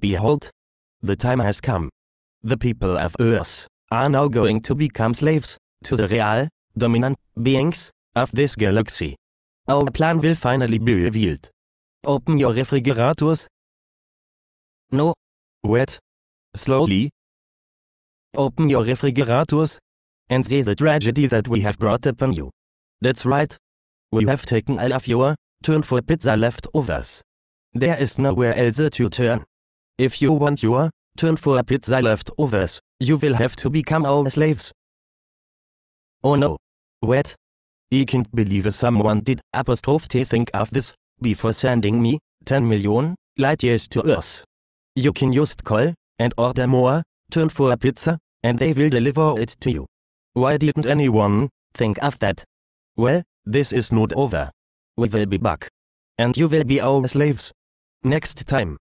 Behold, the time has come. The people of Earth are now going to become slaves to the real, dominant beings of this galaxy. Our plan will finally be revealed. Open your refrigerators. No. Wait. Slowly. Open your refrigerators and see the tragedies that we have brought upon you. That's right. We have taken all of your Turn 4 Pizza leftovers. There is nowhere else to turn. If you want your Turn 4 Pizza leftovers, you will have to become our slaves. Oh no. Wait. I can't believe someone did ' think of this before sending me 10 million light years to Earth. You can just call and order more Turn 4 Pizza and they will deliver it to you. Why didn't anyone think of that? Well, this is not over. We will be back. And you will be our slaves. Next time.